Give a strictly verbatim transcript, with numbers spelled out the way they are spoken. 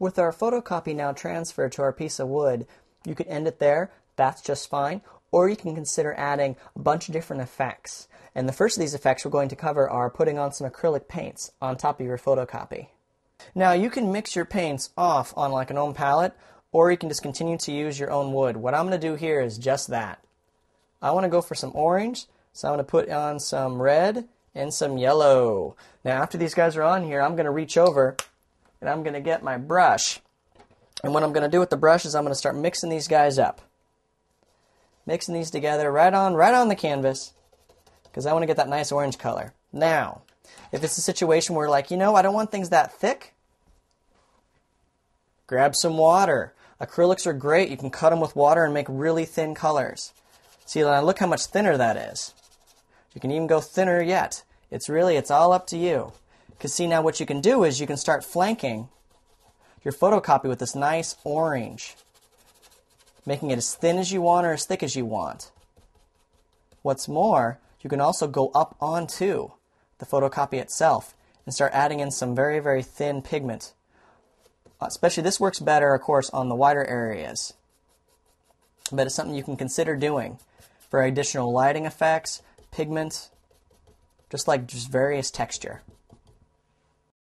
With our photocopy now transferred to our piece of wood, you could end it there, that's just fine, or you can consider adding a bunch of different effects. And the first of these effects we're going to cover are putting on some acrylic paints on top of your photocopy. Now you can mix your paints off on like an own palette, or you can just continue to use your own wood. What I'm going to do here is just that. I want to go for some orange, so I'm going to put on some red and some yellow. Now after these guys are on here, I'm going to reach over and I'm going to get my brush. And what I'm going to do with the brush is I'm going to start mixing these guys up. Mixing these together right on, right on the canvas, because I want to get that nice orange color. Now, if it's a situation where like, you know, I don't want things that thick, grab some water. Acrylics are great. You can cut them with water and make really thin colors. See, look how much thinner that is. You can even go thinner yet. It's really, it's all up to you. Because see, now what you can do is you can start flanking your photocopy with this nice orange, making it as thin as you want or as thick as you want. What's more, you can also go up onto the photocopy itself and start adding in some very, very thin pigment. Especially this works better, of course, on the wider areas. But it's something you can consider doing for additional lighting effects, pigment, just like just various texture.